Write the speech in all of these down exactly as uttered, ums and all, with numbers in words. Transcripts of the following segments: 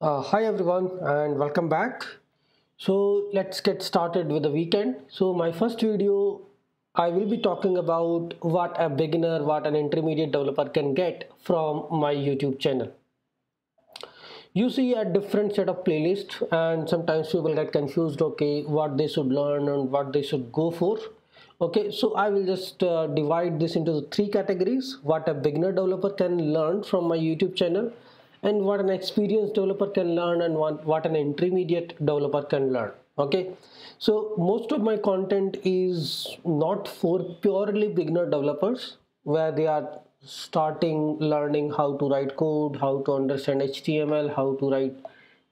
Uh, hi everyone and welcome back. So let's get started with the weekend. So my first video, I will be talking about what a beginner, what an intermediate developer can get from my YouTube channel. You see a different set of playlists and sometimes people get confused, okay, what they should learn and what they should go for. Okay, so I will just uh, divide this into the three categories: what a beginner developer can learn from my YouTube channel, and what an experienced developer can learn, and what an intermediate developer can learn. Okay, so most of my content is not for purely beginner developers where they are starting learning how to write code, how to understand H T M L, how to write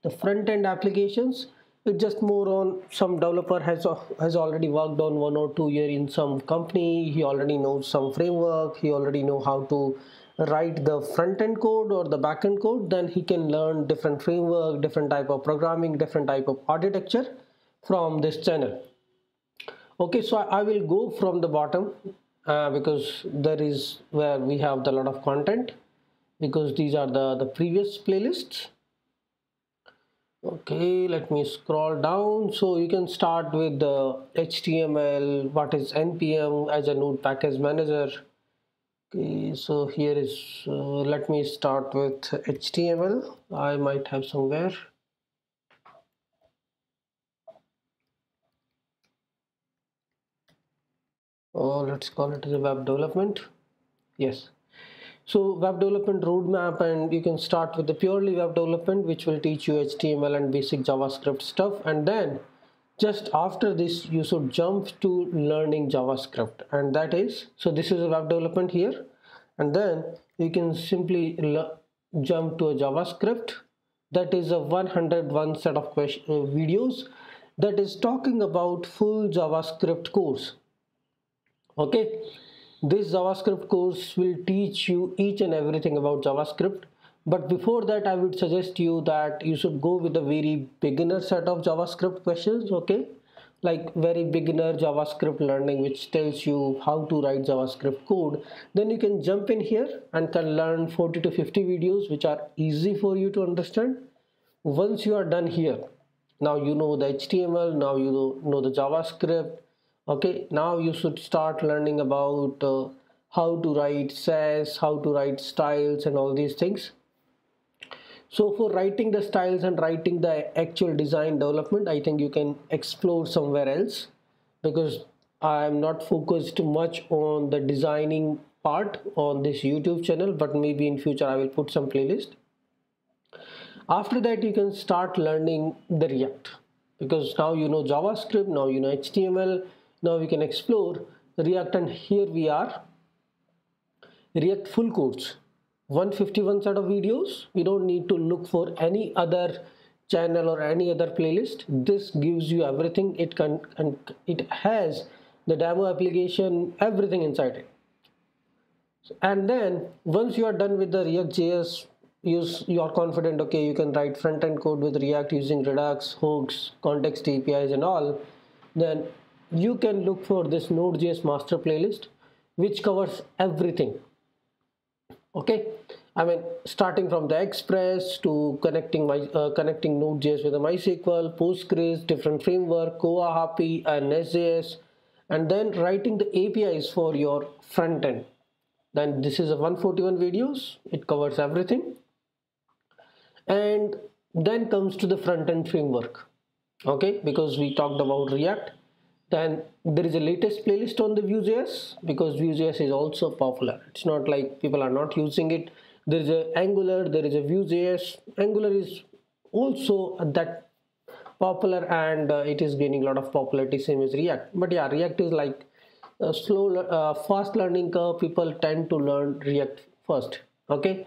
the front-end applications. It's just more on some developer has has already worked on one or two years in some company. He already knows some framework. He already know how to write the front-end code or the back-end code. Then he can learn different framework, different type of programming, different type of architecture from this channel. Okay, so I will go from the bottom uh, because there is where we have a lot of content, because these are the, the previous playlists. Okay, let me scroll down. So you can start with the H T M L, what is N P M as a node package manager. Okay, so here is uh, let me start with H T M L. I might have somewhere. Oh, let's call it as a web development. Yes. So web development roadmap, and you can start with the purely web development, which will teach you H T M L and basic JavaScript stuff. And then just after this, you should jump to learning JavaScript. And that is, so this is a web development here. And then you can simply jump to a JavaScript. That is a one hundred one set of question, uh, videos that is talking about full JavaScript course. Okay. This JavaScript course will teach you each and everything about JavaScript. But before that, I would suggest you that you should go with a very beginner set of JavaScript questions. Okay, like very beginner JavaScript learning, which tells you how to write JavaScript code. Then you can jump in here and can learn forty to fifty videos, which are easy for you to understand. Once you are done here, now you know the H T M L, now you know the JavaScript. Okay, now you should start learning about uh, how to write sass, how to write styles and all these things. So for writing the styles and writing the actual design development, I think you can explore somewhere else, because I am not focused much on the designing part on this YouTube channel, but maybe in future I will put some playlist. After that, you can start learning the React, because now you know JavaScript, now you know H T M L. Now we can explore React, and here we are. React full course, one hundred fifty-one set of videos. We don't need to look for any other channel or any other playlist. This gives you everything. It can, and it has the demo application, everything inside it. And then once you are done with the React J S, use you are confident, okay, you can write front-end code with React using Redux, hooks, context A P Is and all. Then you can look for this Node J S master playlist, which covers everything. Okay, I mean, starting from the Express to connecting my uh, connecting Node J S with the MySQL, Postgres, different framework, Koa, Happy, and Nest J S, and then writing the A P Is for your front end. Then this is a one hundred forty-one videos. It covers everything, and then comes to the front end framework. Okay, because we talked about React. Then there is a latest playlist on the Vue J S, because Vue J S is also popular. It's not like people are not using it. There is a Angular, there is a Vue J S. Angular is also that popular, and uh, it is gaining a lot of popularity, same as React. But yeah, React is like a slow, uh, fast learning curve. People tend to learn React first. Okay,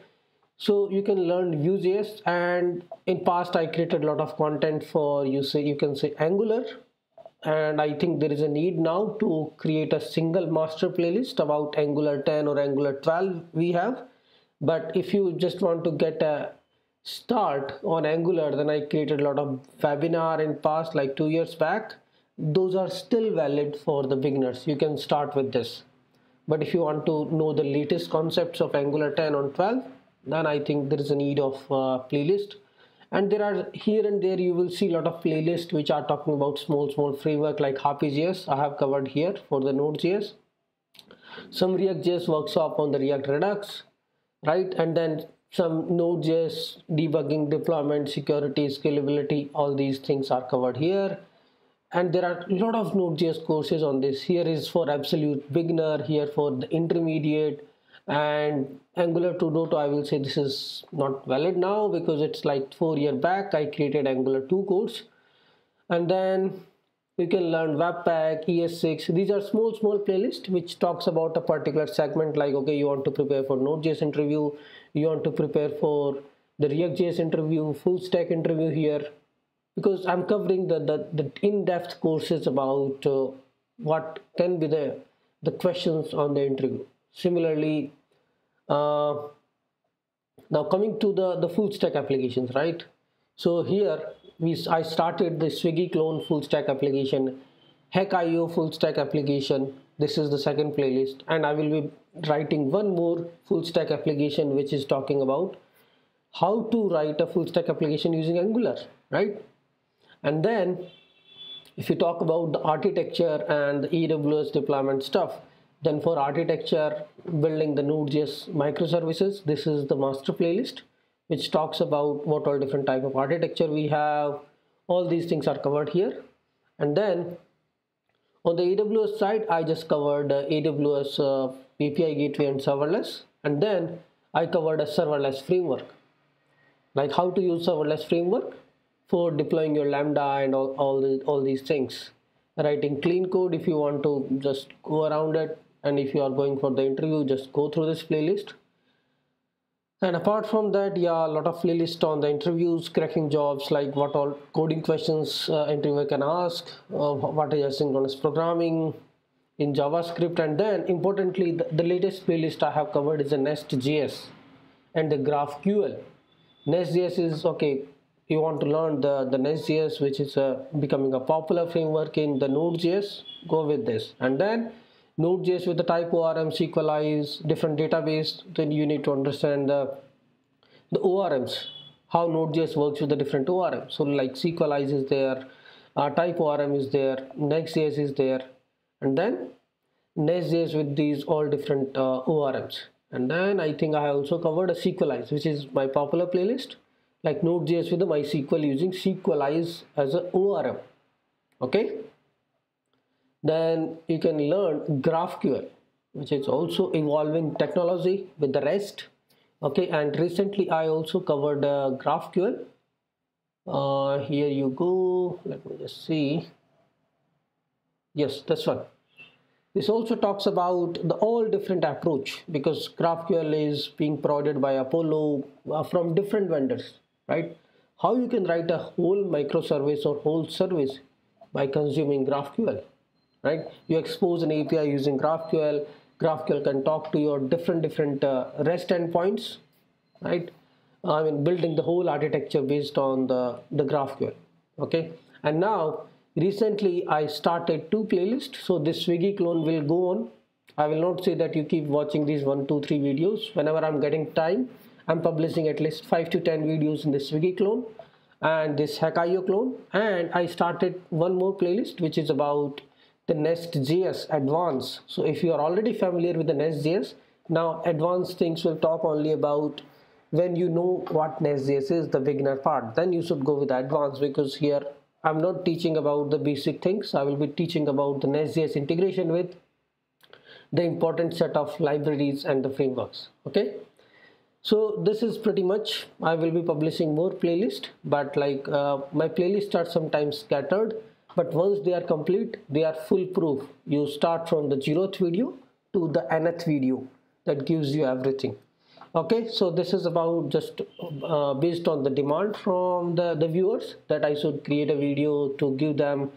so you can learn Vue J S, and in past I created a lot of content for you say you can say Angular. And I think there is a need now to create a single master playlist about Angular ten or Angular twelve we have. But if you just want to get a start on Angular, then I created a lot of webinar in past, like two years back. Those are still valid for the beginners. You can start with this. But if you want to know the latest concepts of Angular ten or twelve, then I think there is a need of a playlist. And there are here and there you will see a lot of playlists which are talking about small small framework like Happy.js I have covered here for the Node.js, some React.js workshop on the React Redux, right? And then some Node.js debugging, deployment, security, scalability, all these things are covered here. And there are a lot of Node.js courses on this. Here is for absolute beginner, here for the intermediate, and Angular two point oh, I will say this is not valid now because it's like four years back I created Angular two course. And then you can learn Webpack, E S six. These are small small playlists which talks about a particular segment, like okay, you want to prepare for Node.js interview, you want to prepare for the React.js interview, full stack interview here, because I'm covering the, the, the in-depth courses about uh, what can be the, the questions on the interview. Similarly, uh, now coming to the, the full stack applications, right? So here we, I started the Swiggy clone full stack application, HackIO full stack application. This is the second playlist, and I will be writing one more full stack application which is talking about how to write a full stack application using Angular, right? And then if you talk about the architecture and the A W S deployment stuff, then for architecture, building the Node.js microservices, this is the master playlist which talks about what all different type of architecture we have. All these things are covered here. And then on the A W S side, I just covered uh, A W S uh, A P I gateway and serverless. And then I covered a serverless framework, like how to use serverless framework for deploying your Lambda and all, all, the, all these things. Writing clean code if you want to just go around it. And if you are going for the interview, just go through this playlist. And apart from that, yeah, a lot of playlists on the interviews, cracking jobs, like what all coding questions uh, interviewer can ask, uh, what is asynchronous programming in JavaScript. And then importantly, the, the latest playlist I have covered is the NestJS and the GraphQL. NestJS is okay, you want to learn the, the NestJS, which is uh, becoming a popular framework in the Node.js, go with this. And then Node.js with the TypeORM, Sequelize, different database, then you need to understand the, the O R Ms, how Node.js works with the different O R Ms. So like Sequelize is there, uh, TypeORM is there, Next.js is there, and then Nest.js with these all different uh, O R Ms. And then I think I also covered a Sequelize, which is my popular playlist, like Node.js with the MySQL using Sequelize as a O R M, okay? Then you can learn GraphQL, which is also evolving technology with the REST, okay? And recently I also covered uh, GraphQL. Uh, here you go, let me just see. Yes, this one. This also talks about the all different approach, because GraphQL is being provided by Apollo uh, from different vendors, right? How you can write a whole microservice or whole service by consuming GraphQL. Right, you expose an A P I using GraphQL. GraphQL can talk to your different different uh, REST endpoints, right? I mean, building the whole architecture based on the the GraphQL. Okay, and now recently I started two playlists. So this Swiggy clone will go on. I will not say that you keep watching these one, two, three videos. Whenever I'm getting time, I'm publishing at least five to ten videos in this Swiggy clone and this HackIO clone. And I started one more playlist which is about the Nest.js advanced. So if you are already familiar with the Nest.js, now advanced things will talk only about when you know what Nest.js is, the beginner part, then you should go with advanced, because here I'm not teaching about the basic things. I will be teaching about the Nest.js integration with the important set of libraries and the frameworks, okay? So this is pretty much, I will be publishing more playlists, but like uh, my playlists are sometimes scattered. But once they are complete, they are foolproof. You start from the zeroth video to the nth video. That gives you everything. Okay, so this is about just uh, based on the demand from the, the viewers that I should create a video to give them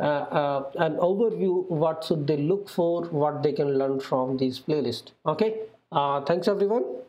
uh, uh, an overview, what should they look for, what they can learn from these playlists. Okay, uh, thanks everyone.